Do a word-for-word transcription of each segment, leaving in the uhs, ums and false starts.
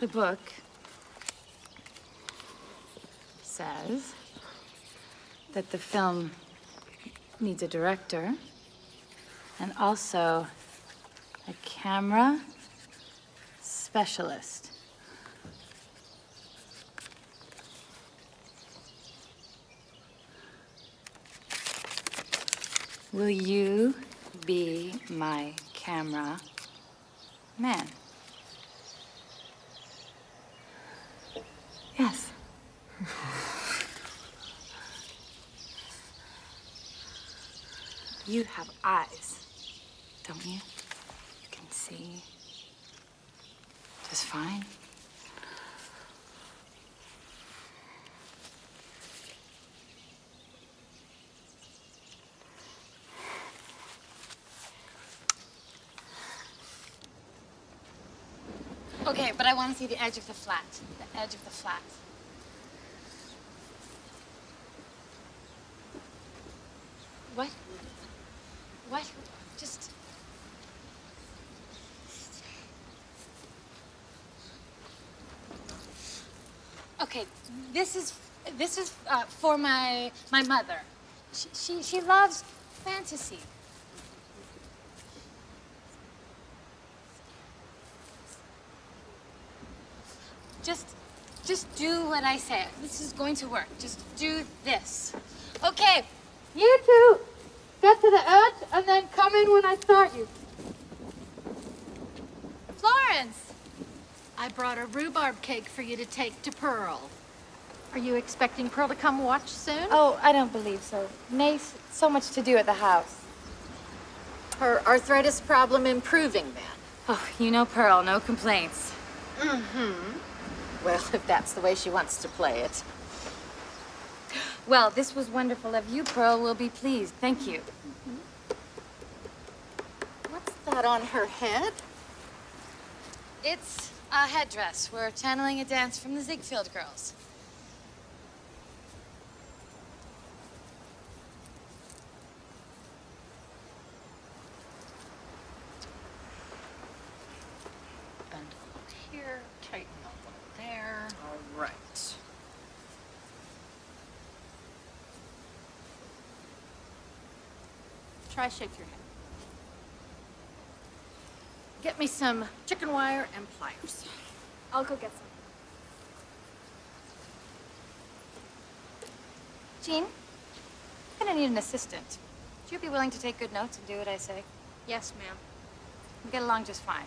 The book says that the film needs a director and also a camera specialist. Will you be my camera man? Yes. You have eyes, don't you? You can see just fine. Okay, but I want to see the edge of the flat. The edge of the flat. What? What? Just... Okay, this is, this is uh, for my, my mother. She, she, she loves fantasy. Just, just do what I say. This is going to work. Just do this. Okay, you two, get to the edge and then come in when I start you. Florence! I brought a rhubarb cake for you to take to Pearl. Are you expecting Pearl to come watch soon? Oh, I don't believe so. Nace, so much to do at the house. Her arthritis problem improving, then. Oh, you know Pearl, no complaints. Mm-hmm. Well, if that's the way she wants to play it. Well, this was wonderful of you, Pearl. We'll be pleased. Thank you. Mm-hmm. What's that on her head? It's a headdress. We're channeling a dance from the Ziegfeld girls. Try shake your head. Get me some chicken wire and pliers. I'll go get some. Jean, I'm gonna need an assistant. Would you be willing to take good notes and do what I say? Yes, ma'am. We'll get along just fine.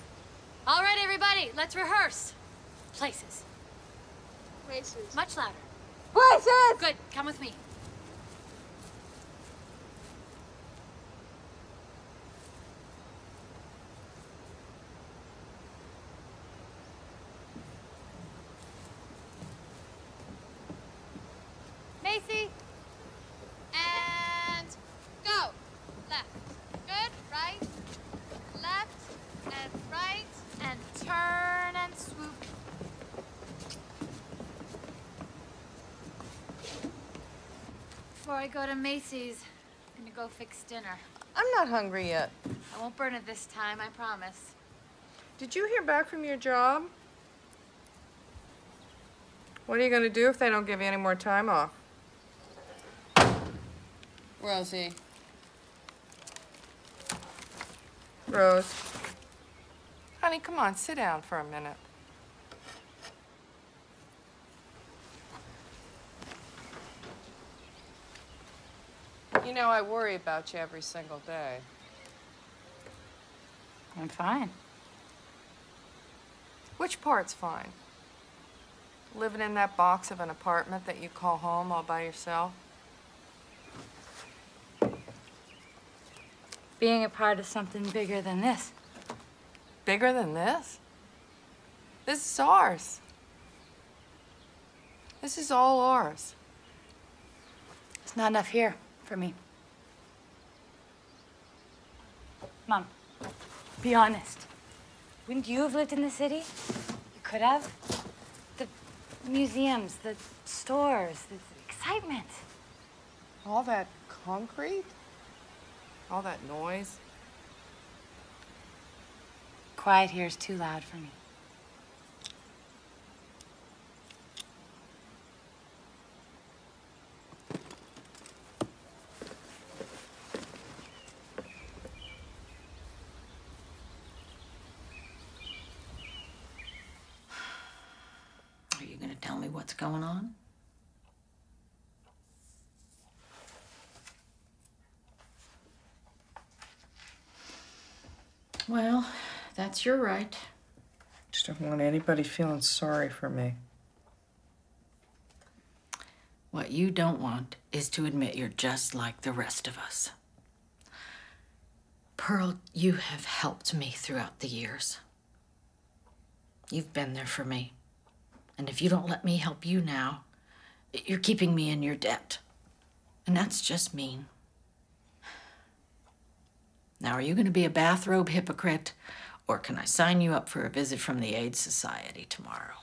All right, everybody, let's rehearse. Places. Places. Much louder. Places! Good, come with me. Macy, and go. Left, good, right, left, and right, and turn and swoop. Before I go to Macy's, I'm gonna go fix dinner. I'm not hungry yet. I won't burn it this time, I promise. Did you hear back from your job? What are you gonna do if they don't give you any more time off? Rosie. Rose. Honey, come on, sit down for a minute. You know, I worry about you every single day. I'm fine. Which part's fine? Living in that box of an apartment that you call home all by yourself? Being a part of something bigger than this. Bigger than this? This is ours. This is all ours. It's not enough here for me. Mom, be honest. Wouldn't you have lived in the city? You could have. The museums, the stores, the excitement. All that concrete? All that noise. Quiet here is too loud for me. going on. Well, that's your right. Just don't want anybody feeling sorry for me. What you don't want is to admit you're just like the rest of us. Pearl, you have helped me throughout the years. You've been there for me. And if you don't let me help you now, you're keeping me in your debt. And that's just mean. Now, are you going to be a bathrobe hypocrite, or can I sign you up for a visit from the AIDS Society tomorrow?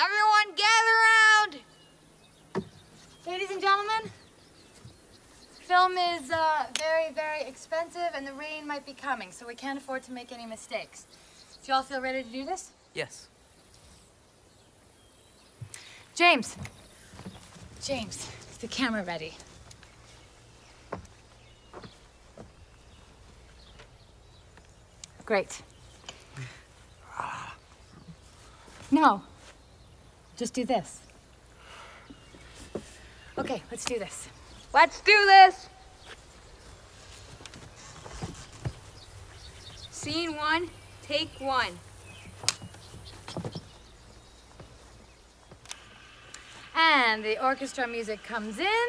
Everyone gather around! Ladies and gentlemen, film is uh, very, very expensive, and the rain might be coming, so we can't afford to make any mistakes. Do you all feel ready to do this? Yes. James. James, is the camera ready? Great. No. Just do this. Okay, let's do this. Let's do this! Scene one, take one. And the orchestra music comes in,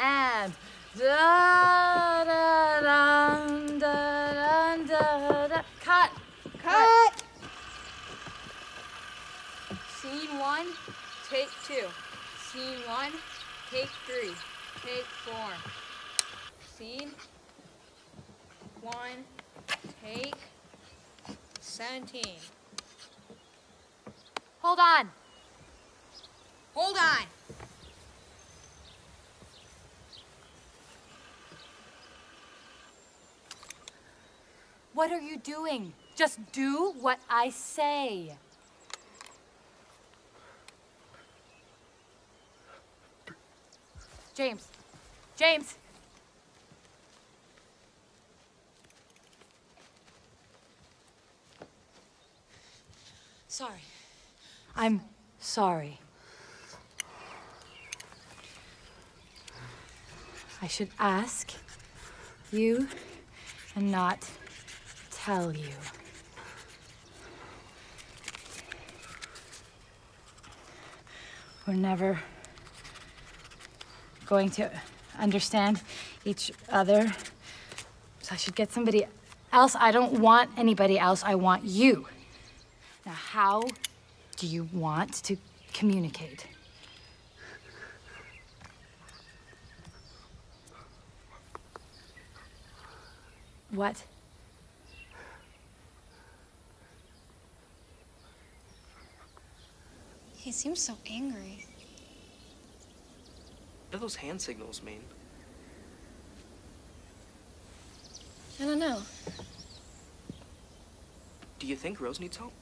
and da da da da da da. Cut! Cut! Scene one, take two. Scene one, take three. Take four. Scene one, take seventeen. Hold on. Hold on. What are you doing? Just do what I say. James. James. Sorry. I'm sorry. I should ask you and not tell you. We're never going to understand each other. So I should get somebody else. I don't want anybody else. I want you. Now, how do you want to communicate? What? He seems so angry. What do those hand signals mean? I don't know. Do you think Rose needs help?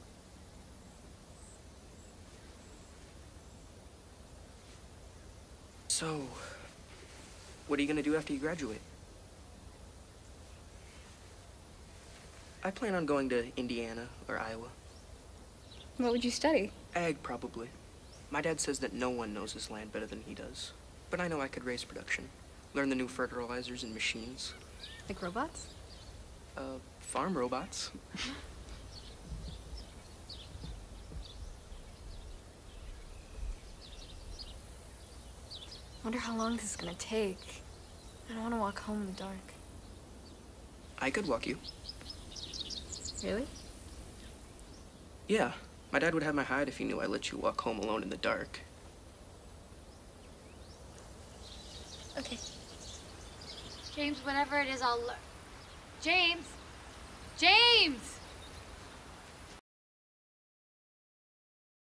So, what are you gonna do after you graduate? I plan on going to Indiana or Iowa. What would you study? Ag, probably. My dad says that no one knows his land better than he does. But I know I could raise production, learn the new fertilizers and machines. Like robots? Uh, farm robots. Wonder how long this is gonna take. I don't wanna walk home in the dark. I could walk you. Really? Yeah. My dad would have my hide if he knew I let you walk home alone in the dark. Okay. James, whatever it is, I'll learn. James! James!